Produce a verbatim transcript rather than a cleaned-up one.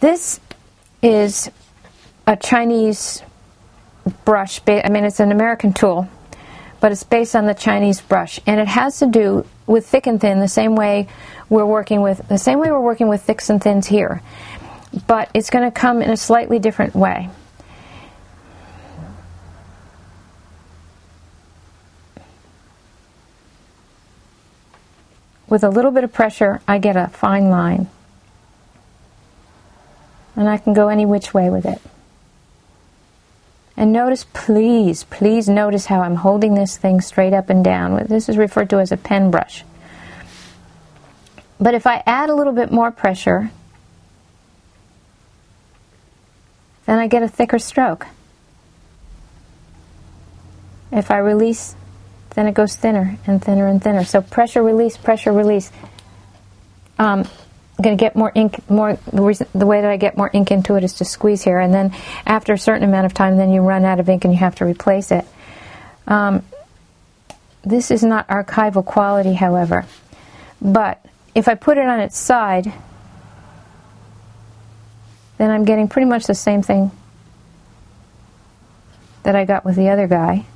This is a Chinese brush. I mean, it's an American tool, but it's based on the Chinese brush, and it has to do with thick and thin the same way we're working with the same way we're working with thicks and thins here, but it's going to come in a slightly different way. With a little bit of pressure, I get a fine line. And I can go any which way with it. And notice, please, please notice how I'm holding this thing straight up and down. This is referred to as a pen brush. But if I add a little bit more pressure, then I get a thicker stroke. If I release, then it goes thinner and thinner and thinner. So pressure, release, pressure, release. Um, I'm going to get more ink. More the, reason, the way that I get more ink into it is to squeeze here, and then after a certain amount of time, then you run out of ink and you have to replace it. Um, this is not archival quality, however. But if I put it on its side, then I'm getting pretty much the same thing that I got with the other guy.